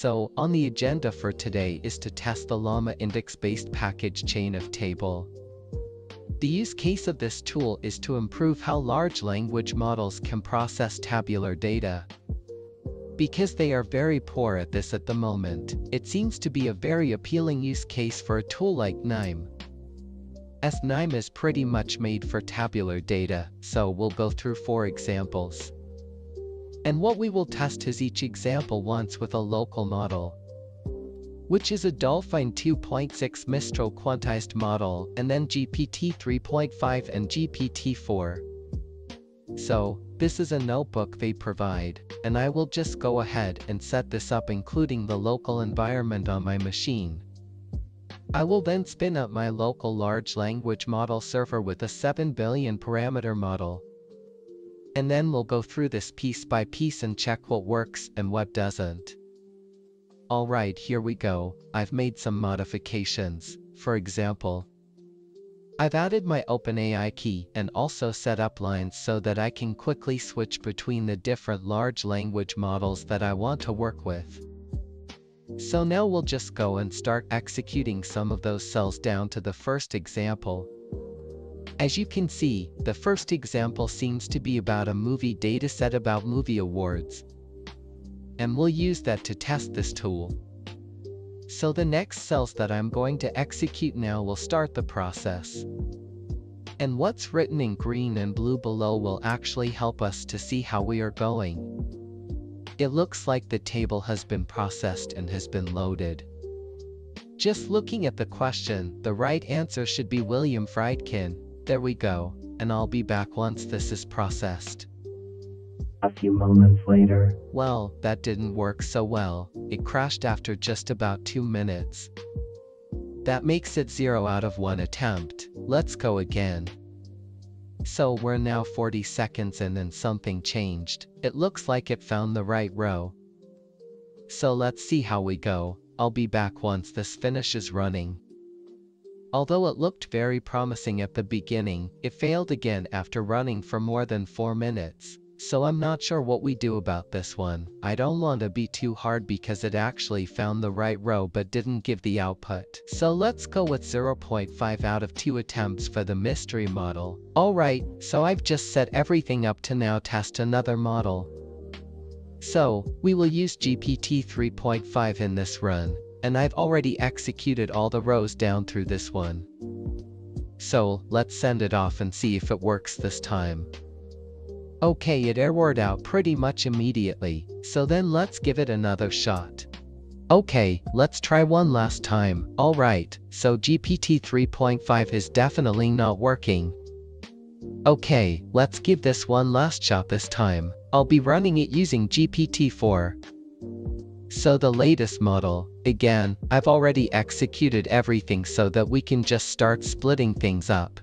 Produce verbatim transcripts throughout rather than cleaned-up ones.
So, on the agenda for today is to test the LlamaIndex-based package chain of table. The use case of this tool is to improve how large language models can process tabular data. Because they are very poor at this at the moment, it seems to be a very appealing use case for a tool like KNIME. As KNIME is pretty much made for tabular data, so we'll go through four examples. And what we will test is each example once with a local model, which is a Dolphin two point six Mistral quantized model, and then G P T three point five and G P T four. So, this is a notebook they provide, and I will just go ahead and set this up including the local environment on my machine. I will then spin up my local large language model server with a seven billion parameter model. And then we'll go through this piece by piece and check what works and what doesn't. Alright, here we go. I've made some modifications. For example, I've added my OpenAI key and also set up lines so that I can quickly switch between the different large language models that I want to work with. So now we'll just go and start executing some of those cells down to the first example. As you can see, the first example seems to be about a movie dataset about movie awards. And we'll use that to test this tool. So the next cells that I'm going to execute now will start the process. And what's written in green and blue below will actually help us to see how we are going. It looks like the table has been processed and has been loaded. Just looking at the question, the right answer should be William Friedkin. There we go, and I'll be back once this is processed. A few moments later. Well, that didn't work so well. It crashed after just about two minutes. That makes it zero out of one attempt. Let's go again. So we're now forty seconds in and something changed. It looks like it found the right row. So let's see how we go. I'll be back once this finishes running. Although it looked very promising at the beginning, it failed again after running for more than four minutes. So I'm not sure what we do about this one. I don't want to be too hard because it actually found the right row but didn't give the output. So let's go with zero point five out of two attempts for the mystery model. Alright, so I've just set everything up to now test another model. So, we will use G P T three point five in this run, and I've already executed all the rows down through this one. So, let's send it off and see if it works this time. Okay, it errored out pretty much immediately, so then let's give it another shot. Okay, let's try one last time. Alright, so G P T three point five is definitely not working. Okay, let's give this one last shot this time. I'll be running it using G P T four. So the latest model, again, I've already executed everything so that we can just start splitting things up.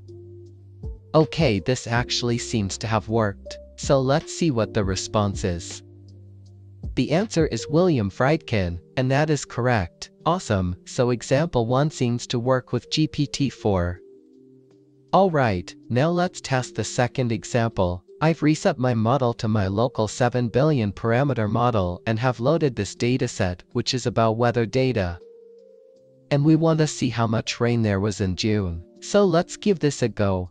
Okay, this actually seems to have worked. So let's see what the response is. The answer is William Friedkin, and that is correct. Awesome, so example one seems to work with G P T four. Alright, now let's test the second example. I've reset my model to my local seven billion parameter model and have loaded this dataset, which is about weather data. And we want to see how much rain there was in June. So let's give this a go.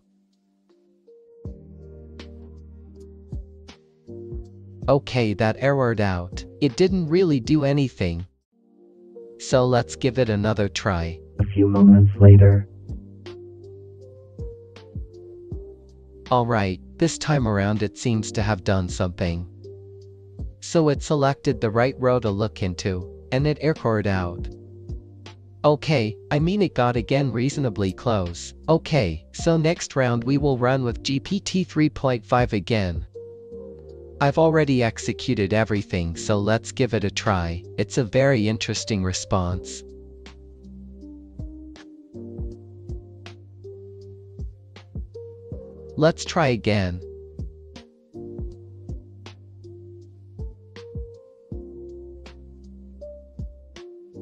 Okay, that errored out. It didn't really do anything. So let's give it another try. A few moments later. Alright, this time around it seems to have done something. So it selected the right row to look into, and it errored out. Okay, I mean it got again reasonably close. Okay, so next round we will run with G P T three point five again. I've already executed everything, so let's give it a try. It's a very interesting response. Let's try again.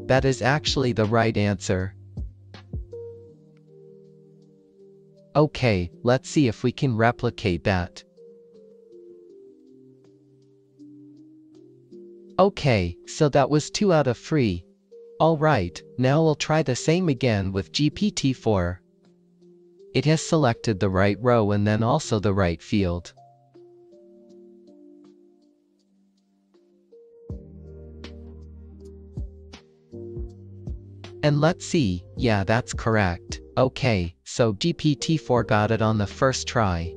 That is actually the right answer. Okay, let's see if we can replicate that. Okay, so that was two out of three. Alright, now I'll try the same again with G P T four. It has selected the right row and then also the right field. And let's see, yeah, that's correct. Okay, so G P T four got it on the first try.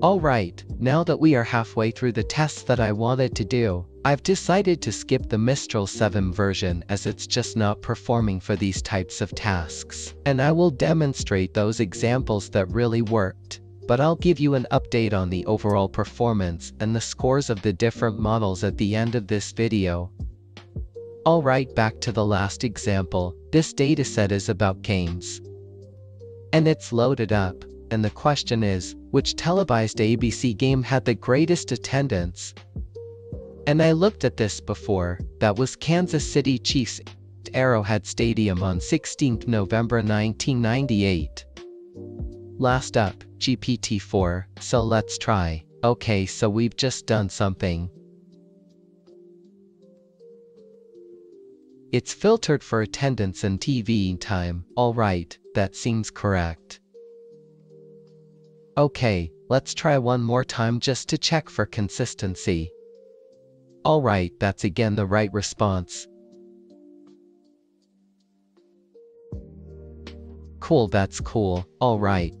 Alright, now that we are halfway through the tests that I wanted to do, I've decided to skip the Mistral seven version as it's just not performing for these types of tasks, and I will demonstrate those examples that really worked, but I'll give you an update on the overall performance and the scores of the different models at the end of this video. Alright, back to the last example. This dataset is about games. And it's loaded up, and the question is, which televised A B C game had the greatest attendance? And I looked at this before, that was Kansas City Chiefs at Arrowhead Stadium on sixteenth of November nineteen ninety-eight. Last up, G P T four, so let's try. Okay, so we've just done something. It's filtered for attendance and T V time. Alright, that seems correct. Okay, let's try one more time just to check for consistency. Alright, that's again the right response. Cool, that's cool. Alright.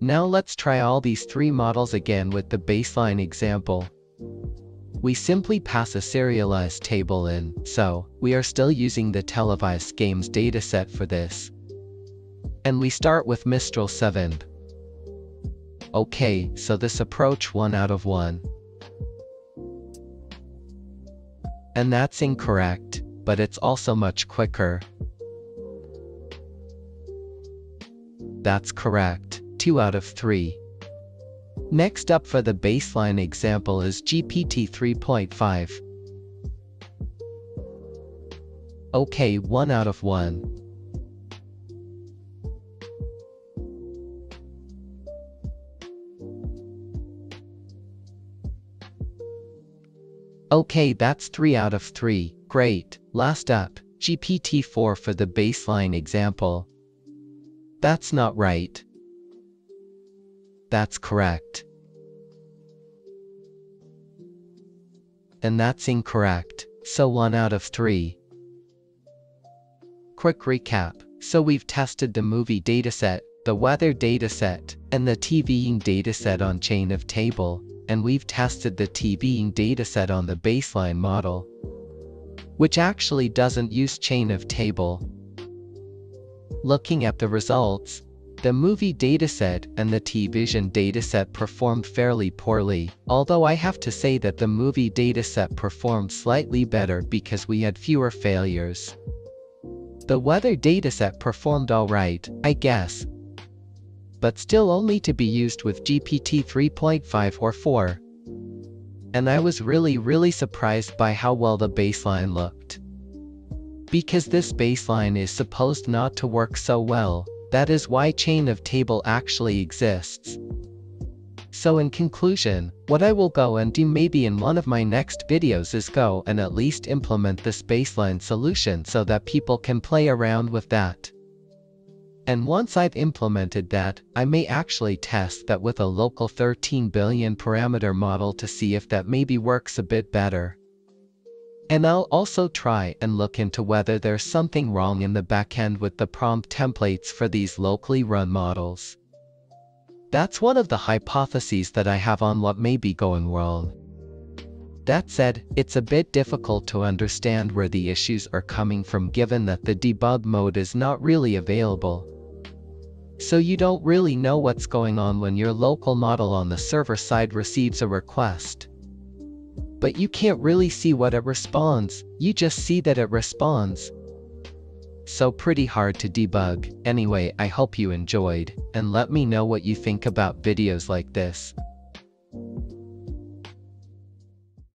Now let's try all these three models again with the baseline example. We simply pass a serialized table in, so we are still using the televised games dataset for this. And we start with Mistral seven. Okay, so this approach one out of one. And that's incorrect, but it's also much quicker. That's correct, two out of three. Next up for the baseline example is G P T three point five. Okay, one out of one. Okay, that's three out of three, great. Last up, G P T four for the baseline example. That's not right. That's correct. And that's incorrect, so one out of three. Quick recap, so we've tested the movie dataset, the weather dataset, and the TVing dataset on chain of table, and we've tested the TVing dataset on the baseline model, which actually doesn't use chain of table. Looking at the results, the movie dataset and the T-Vision dataset performed fairly poorly, although I have to say that the movie dataset performed slightly better because we had fewer failures. The weather dataset performed alright, I guess, but still only to be used with G P T three point five or four. And I was really really surprised by how well the baseline looked. Because this baseline is supposed not to work so well, that is why chain of table actually exists. So in conclusion, what I will go and do maybe in one of my next videos is go and at least implement this baseline solution so that people can play around with that. And once I've implemented that, I may actually test that with a local thirteen billion parameter model to see if that maybe works a bit better. And I'll also try and look into whether there's something wrong in the backend with the prompt templates for these locally run models. That's one of the hypotheses that I have on what may be going wrong. That said, it's a bit difficult to understand where the issues are coming from given that the debug mode is not really available. So you don't really know what's going on when your local model on the server side receives a request. But you can't really see what it responds, you just see that it responds. So pretty hard to debug. Anyway, I hope you enjoyed, and let me know what you think about videos like this.